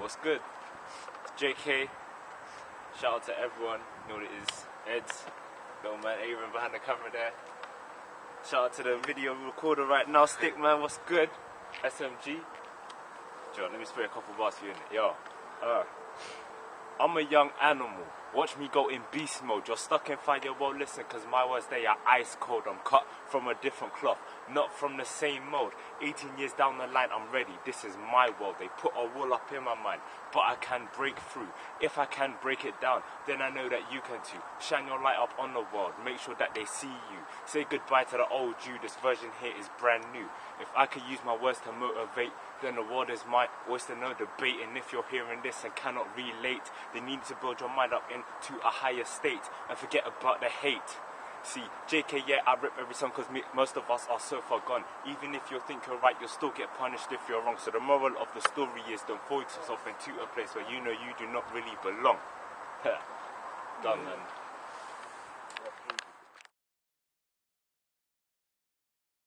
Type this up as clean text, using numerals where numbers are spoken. What's good? It's JK. Shout out to everyone. You know what it is. Ed's, little man Aaron behind the camera there. Shout out to the video recorder right now, Stickman. What's good? SMG. John, let me spray a couple bars for you in it. Yo. I'm a young animal. Watch me go in beast mode. You're stuck in fire, well listen, cause my words they are ice cold. I'm cut from a different cloth, not from the same mold. 18 years down the line, I'm ready. This is my world. They put a wall up in my mind, but I can break through. If I can break it down, then I know that you can too. Shine your light up on the world. Make sure that they see you. Say goodbye to the old you. This version here is brand new. If I could use my words to motivate, then the world is mine. Always no debate. And if you're hearing this and cannot relate, then you need to build your mind up into a higher state and forget about the hate. See, JK, yeah, I rip every song because most of us are so far gone. Even if you think you're right, you'll still get punished if you're wrong. So the moral of the story is don't force yourself into a place where you know you do not really belong. Done, man.